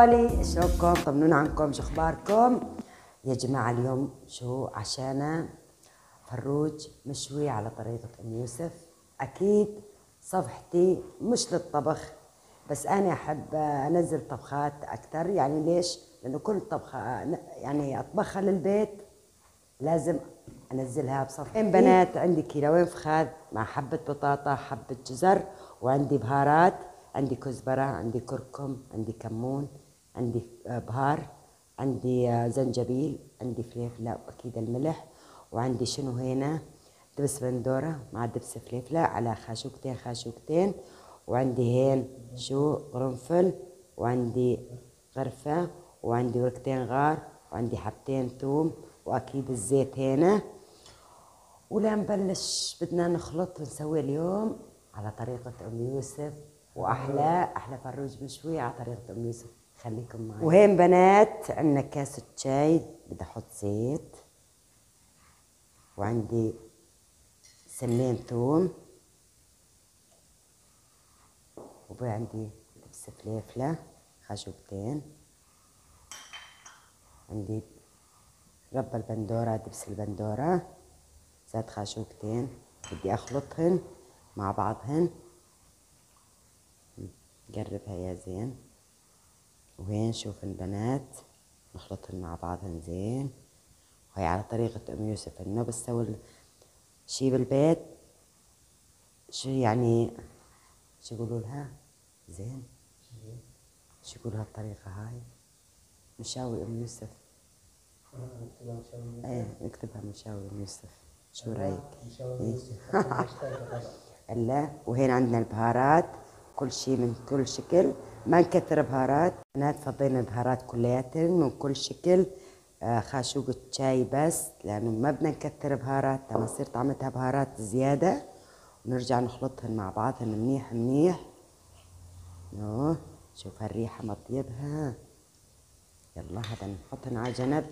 اخواني شلونكم؟ طمنونا عنكم، شو اخباركم؟ يا جماعه اليوم شو عشانا فروج مشوي على طريقه ام يوسف. اكيد صفحتي مش للطبخ، بس انا احب انزل طبخات اكثر. يعني ليش؟ لانه كل طبخه يعني اطبخها للبيت لازم انزلها بصفحتي. وين بنات عندي كيلوين فخاذ مع حبه بطاطا، حبه جزر، وعندي بهارات، عندي كزبره، عندي كركم، عندي كمون، عندي بهار، عندي زنجبيل، عندي فليفله واكيد الملح، وعندي شنو هنا دبس بندوره مع دبس فليفله على خاشوقتين، وعندي هين شو قرنفل، وعندي قرفه، وعندي ورقتين غار، وعندي حبتين ثوم، واكيد الزيت هنا. ولنبلش بدنا نخلط ونسوي اليوم على طريقه ام يوسف، واحلى فروج مشوي على طريقه ام يوسف. خليكم معي. وهين بنات عندنا كاسه شاي، بدي احط زيت، وعندي سمين ثوم، وعندي دبس فليفله خشوبتين، عندي رب البندوره، دبس البندوره زاد خاشوقتين. بدي اخلطهن مع بعضهن. قربها يا زين. وهين شوف البنات نخلطهن مع بعضهن زين. وهي على طريقة ام يوسف، انه بس سوي شي بالبيت. شو يقولوا لها؟ زين شو يقولوا هالطريقة هاي؟ مشاوي ام يوسف. ايه نكتبها مشاوي ام يوسف. شو رايك؟ لا. وهنا عندنا البهارات، كل شيء من كل شكل، ما نكثر بهارات بنات. فضينا البهارات كلياتن من كل شكل، خاشوقة شاي بس، لانه ما بدنا نكثر بهارات لما تصير طعمتها بهارات زياده. ونرجع نخلطهن مع بعضهن منيح منيح. شوف هالريحه مطيبها. يلا هذا نحطهن على جنب.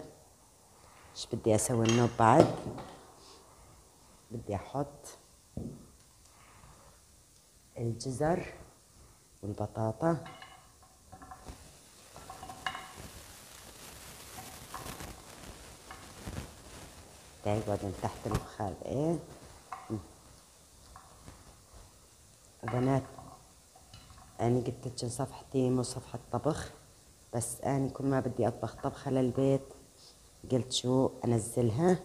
ايش بدي اسوي النوب بعد؟ بدي احط الجزر والبطاطا. تقعد من تحت الفخاذ. ايه بنات، انا قلت لكم صفحتي مو صفحه طبخ، بس انا كل ما بدي اطبخ طبخه للبيت قلت شو انزلها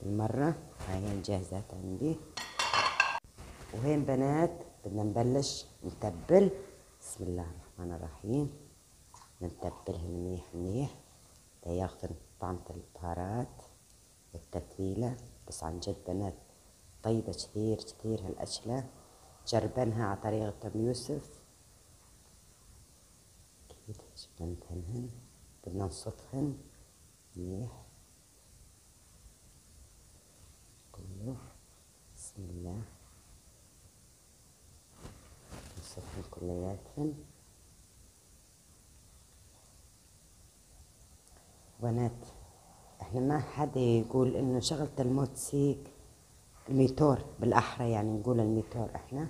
بالمره. هاي جاهزات عندي. وهين بنات بدنا نبلش نتبل. بسم الله الرحمن الرحيم. نتبلها منيح منيح لياخذن طعمة البهارات والتتبيله. بس عن جد بنات طيبه كثير كثير هالاكله. جربنها على طريقه ام يوسف. اكيد بدنا ندهنهن، بدنا نصفهن منيح كله. بسم الله نصفهن كلياتهن. بنات احنا ما حدا يقول انه شغلة الموتسيك الميتور بالاحرى، يعني نقول الميتور احنا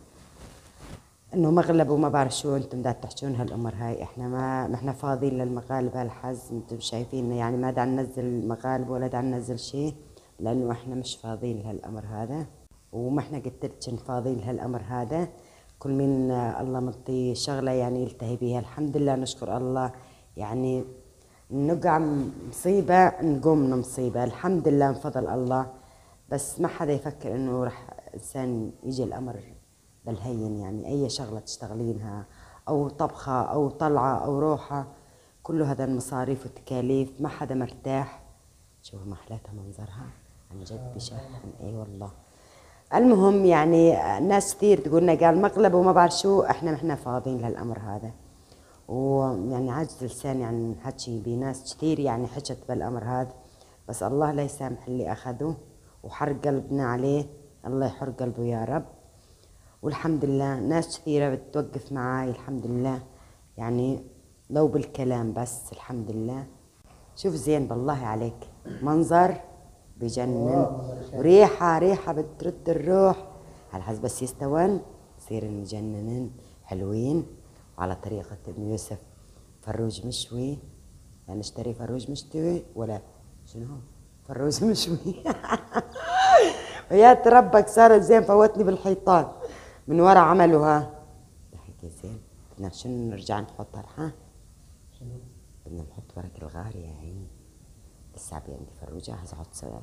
انه مغلب وما بعرف شو. انتم دا تحجون هالامور هاي. احنا ما احنا فاضيين للمغالب هالحز. انتم شايفين يعني ما دا ننزل مغالب ولا دا ننزل شيء، لانه احنا مش فاضيين لهالامر هذا. وما احنا قلتلكن فاضيين لهالامر هذا. كل من الله منطي شغله يعني يلتهي بيها، الحمد لله نشكر الله. يعني نقع مصيبة نقوم من مصيبة، الحمد لله من فضل الله. بس ما حدا يفكر انه رح انسان يجي الامر بالهين. يعني اي شغلة تشتغلينها او طبخة او طلعة او روحة، كل هذا المصاريف والتكاليف ما حدا مرتاح. شوفوا محلاتها منظرها عن جد بشحن. اي والله. المهم يعني ناس كثير تقولنا قال مقلب وما بعرف شو. احنا فاضيين للامر هذا. ويعني عاجز لساني عن حكي بناس كثير يعني حكت بالامر هذا. بس الله لا يسامح اللي اخذوه وحر قلبنا عليه. الله يحر قلبه يا رب. والحمد لله ناس كثيره بتوقف معاي الحمد لله، يعني لو بالكلام بس الحمد لله. شوف زين بالله عليك، منظر بجنن، وريحه بترد الروح. هالحز بس يستوون يصيرن مجننين حلوين على طريقة ام يوسف. فروج مشوي، يعني اشتري فروج مشوي ولا شنو فروج مشوي. ويا ربك صارت زين، فوتني بالحيطان من ورا عملها. ضحكي زين، بدنا شنو نرجع نحط ها؟ شنو؟ بدنا نحط ورق الغار يا عيني. لسه عبي عندي فروج جاهز،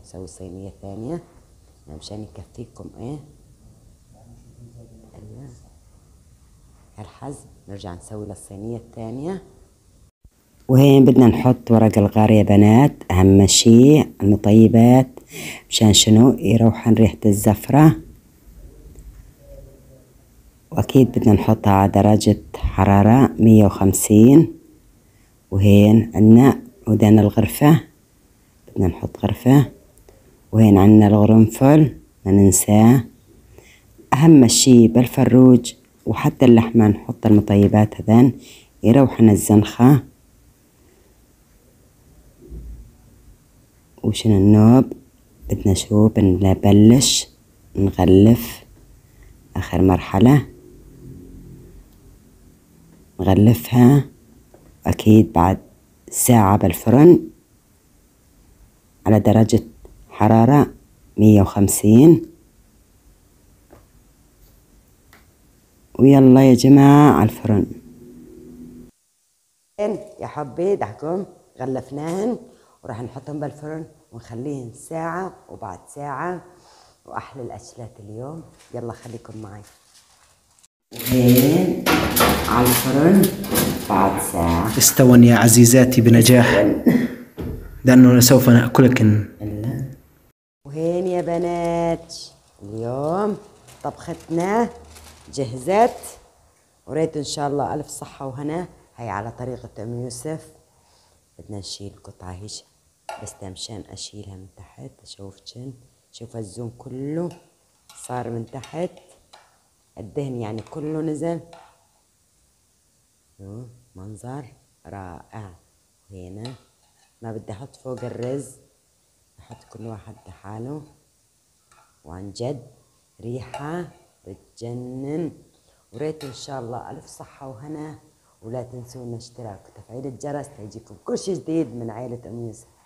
اسوي الصينية الثانية يعني مشان يكفيكم ايه؟ ايوه هالحزم نرجع نسوي للصينية الثانية. وهين بدنا نحط ورق الغار يا بنات، أهم شي المطيبات مشان شنو يروح عن ريحة الزفرة. وأكيد بدنا نحطها على درجة حرارة 150. وهين عنا ودان الغرفة، بدنا نحط غرفة. وهين عنا القرنفل ما ننساه. أهم شي بالفروج وحتى اللحمة نحط المطيبات هذان يروح عن الزنخة. وشنو النوب بدنا شو بنبلش نغلف آخر مرحلة نغلفها. أكيد بعد ساعة بالفرن على درجة حرارة 150. ويلا يا جماعة على الفرن. يا حبي دعكم غلفناهن وراح نحطهم بالفرن ونخليهم ساعة وبعد ساعة، وأحلى الأكلات اليوم. يلا خليكم معي. وهين على الفرن بعد ساعة استوى يا عزيزاتي بنجاح، لأنه سوف نأكلكن. وهين يا بنات اليوم طبختنا جهزت، وريت إن شاء الله ألف صحة وهنا. هي على طريقة أم يوسف. بدنا نشيل قطعة هيش بس مشان أشيلها من تحت. شوفتن شوف الزوم كله صار من تحت، الدهن يعني كله نزل. منظر رائع. هنا ما بدي أحط فوق الرز، أحط كل واحد لحاله. وعن جد ريحة بتجنن. وريت إن شاء الله ألف صحة وهنا، ولا تنسونا اشتراك وتفعيل الجرس ليجيكم كل شيء جديد من عائلة ام يوسف.